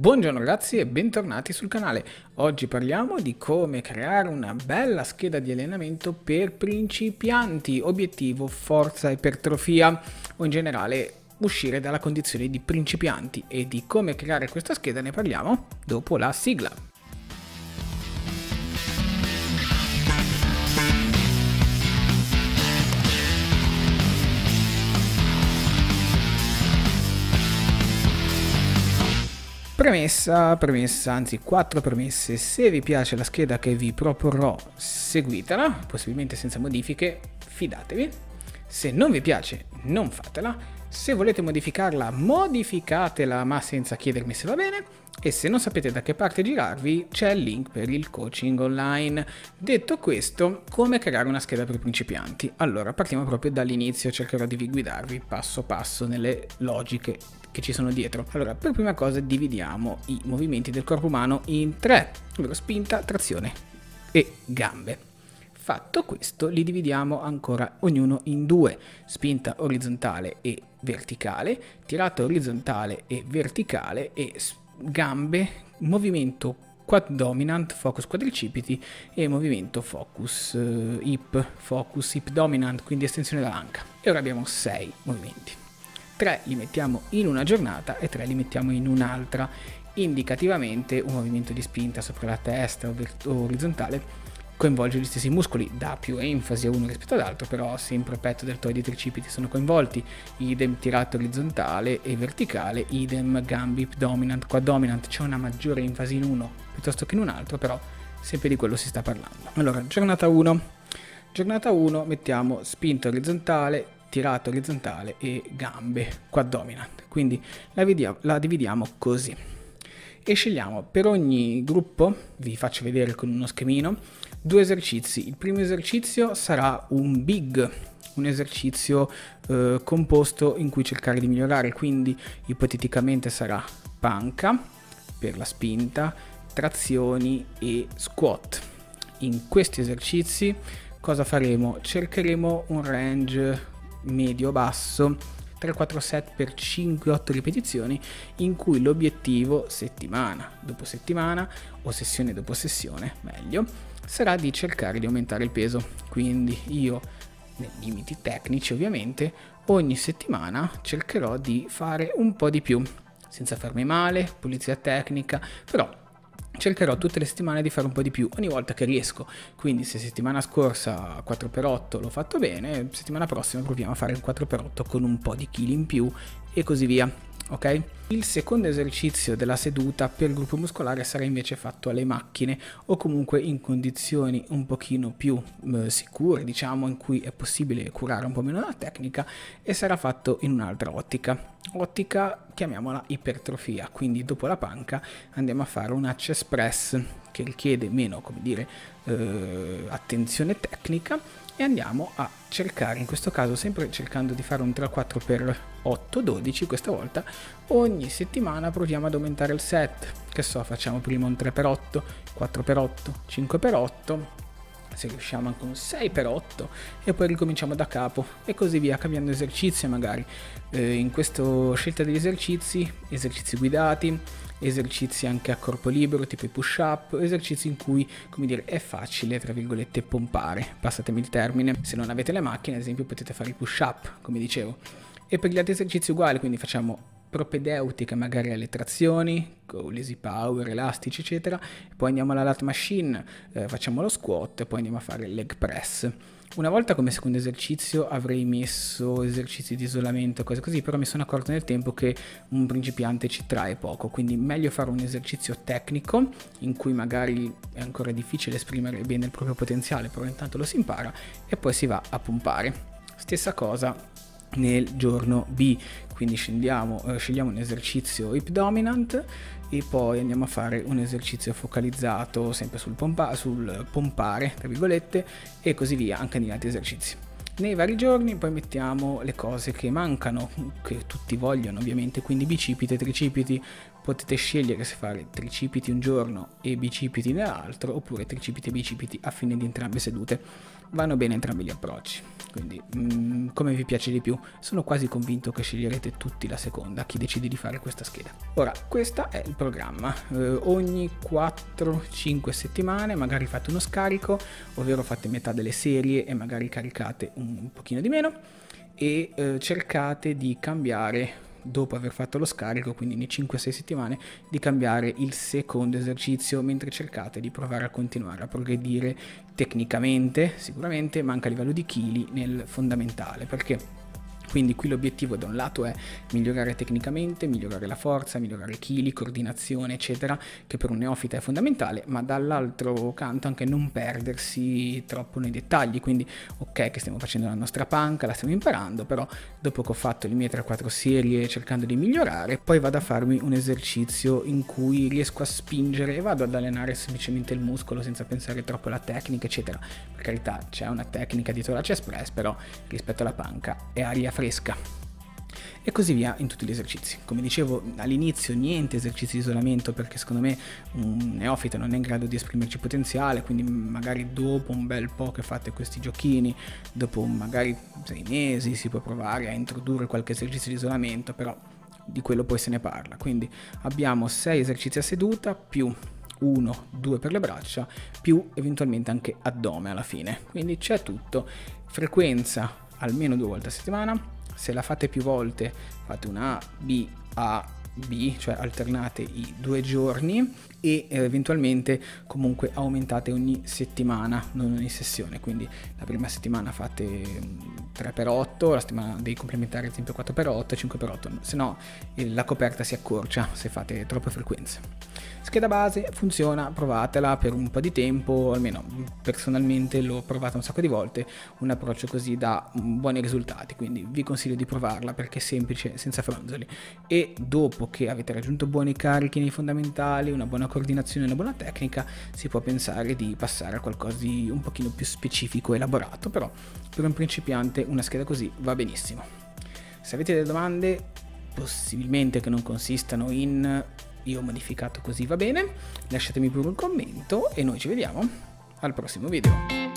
Buongiorno ragazzi e bentornati sul canale. Oggi parliamo di come creare una bella scheda di allenamento per principianti, obiettivo forza, ipertrofia o in generale uscire dalla condizione di principianti, e di come creare questa scheda ne parliamo dopo la sigla. Premessa, anzi 4 premesse: se vi piace la scheda che vi proporrò seguitela, possibilmente senza modifiche, fidatevi; se non vi piace non fatela; se volete modificarla modificatela ma senza chiedermi se va bene; e se non sapete da che parte girarvi c'è il link per il coaching online. Detto questo, come creare una scheda per principianti? Allora partiamo proprio dall'inizio, cercherò di guidarvi passo passo nelle logiche che ci sono dietro. Allora, per prima cosa dividiamo i movimenti del corpo umano in tre, ovvero spinta, trazione e gambe. Fatto questo, li dividiamo ancora ognuno in due: spinta orizzontale e verticale, tirata orizzontale e verticale, e gambe, movimento quad dominant, focus quadricipiti, e movimento focus hip dominant, quindi estensione dell'anca. E ora abbiamo 6 movimenti. 3 li mettiamo in una giornata e 3 li mettiamo in un'altra. Indicativamente un movimento di spinta sopra la testa o orizzontale coinvolge gli stessi muscoli, dà più enfasi a uno rispetto ad altro, però sempre petto, deltoidi e tricipiti sono coinvolti. Idem tirato orizzontale e verticale, idem gambi dominant, quad dominant, c'è una maggiore enfasi in uno piuttosto che in un altro, però sempre di quello si sta parlando. Allora, giornata 1 mettiamo spinta orizzontale, tirato orizzontale e gambe quad dominant, quindi la dividiamo così e scegliamo per ogni gruppo, vi faccio vedere con uno schemino, 2 esercizi. Il primo esercizio sarà un big, un esercizio composto in cui cercare di migliorare, quindi ipoteticamente sarà panca per la spinta, trazioni e squat. In questi esercizi cosa faremo? Cercheremo un range medio-basso, 3-4 set per 5-8 ripetizioni, in cui l'obiettivo settimana dopo settimana o sessione dopo sessione, meglio, sarà di cercare di aumentare il peso. Quindi io, nei limiti tecnici ovviamente, ogni settimana cercherò di fare un po' di più, senza farmi male, pulizia tecnica, però cercherò tutte le settimane di fare un po' di più ogni volta che riesco. Quindi se settimana scorsa 4x8 l'ho fatto bene, settimana prossima proviamo a fare il 4x8 con un po' di chili in più e così via, ok? Il secondo esercizio della seduta per gruppo muscolare sarà invece fatto alle macchine, o comunque in condizioni un pochino più sicure, diciamo, in cui è possibile curare un po' meno la tecnica, e sarà fatto in un'altra ottica, chiamiamola ipertrofia. Quindi dopo la panca andiamo a fare un chest press che richiede meno, come dire, attenzione tecnica, e andiamo a cercare, in questo caso sempre cercando di fare un 3-4x8-12, questa volta ogni settimana proviamo ad aumentare il set, che so, facciamo prima un 3x8, 4x8, 5x8, se riusciamo anche un 6x8, e poi ricominciamo da capo e così via, cambiando esercizio magari. In questa scelta degli esercizi guidati, esercizi anche a corpo libero tipo i push up, esercizi in cui, come dire, è facile, tra virgolette, pompare, passatemi il termine. Se non avete le macchine ad esempio potete fare i push up, come dicevo, e per gli altri esercizi uguali, quindi facciamo propedeutica magari alle trazioni, lazy power, elastici eccetera, poi andiamo alla lat machine, facciamo lo squat e poi andiamo a fare il leg press. Una volta come secondo esercizio avrei messo esercizi di isolamento, cose così, però mi sono accorto nel tempo che un principiante ci trae poco, quindi meglio fare un esercizio tecnico in cui magari è ancora difficile esprimere bene il proprio potenziale, però intanto lo si impara e poi si va a pompare. Stessa cosa nel giorno B, quindi scegliamo un esercizio hip dominant e poi andiamo a fare un esercizio focalizzato sempre sul pompare, tra virgolette, e così via anche negli altri esercizi. Nei vari giorni poi mettiamo le cose che mancano, che tutti vogliono ovviamente, quindi bicipiti, tricipiti, potete scegliere se fare tricipiti un giorno e bicipiti nell'altro, oppure tricipiti e bicipiti a fine di entrambe sedute. Vanno bene entrambi gli approcci, quindi come vi piace di più. Sono quasi convinto che sceglierete tutti la seconda, chi decide di fare questa scheda. Ora, questo è il programma. Ogni 4-5 settimane magari fate uno scarico, ovvero fate metà delle serie e magari caricate un pochino di meno, e cercate di cambiare, dopo aver fatto lo scarico, quindi nei 5-6 settimane, di cambiare il secondo esercizio, mentre cercate di provare a continuare a progredire tecnicamente sicuramente, ma anche a livello di chili nel fondamentale, perché quindi qui l'obiettivo da un lato è migliorare tecnicamente, migliorare la forza, migliorare chili, coordinazione eccetera, che per un neofita è fondamentale, ma dall'altro canto anche non perdersi troppo nei dettagli. Quindi ok che stiamo facendo la nostra panca, la stiamo imparando, però dopo che ho fatto le mie 3-4 serie cercando di migliorare, poi vado a farmi un esercizio in cui riesco a spingere e vado ad allenare semplicemente il muscolo senza pensare troppo alla tecnica eccetera. Per carità, c'è una tecnica dietro la chest press, però rispetto alla panca è aria fresca, e così via in tutti gli esercizi. Come dicevo all'inizio, niente esercizi di isolamento, perché secondo me un neofita non è in grado di esprimerci potenziale, quindi magari dopo un bel po' che fate questi giochini, dopo magari 6 mesi si può provare a introdurre qualche esercizio di isolamento, però di quello poi se ne parla. Quindi abbiamo 6 esercizi a seduta, più 1-2 per le braccia, più eventualmente anche addome alla fine, quindi c'è tutto. Frequenza almeno 2 volte a settimana. Se la fate più volte fate una A, B, cioè alternate i 2 giorni, e eventualmente comunque aumentate ogni settimana, non ogni sessione. Quindi la prima settimana fate 3x8, la settimana dei complementari ad esempio 4x8, 5x8, se no la coperta si accorcia se fate troppe frequenze. Scheda base funziona, provatela per un po' di tempo, almeno personalmente l'ho provata un sacco di volte. Un approccio così dà buoni risultati, quindi vi consiglio di provarla perché è semplice, senza fronzoli, e dopo che avete raggiunto buoni carichi nei fondamentali, una buona coordinazione, una buona tecnica, si può pensare di passare a qualcosa di un pochino più specifico, elaborato, però per un principiante una scheda così va benissimo. Se avete delle domande, possibilmente che non consistano in "io ho modificato così, va bene", lasciatemi pure un commento e noi ci vediamo al prossimo video.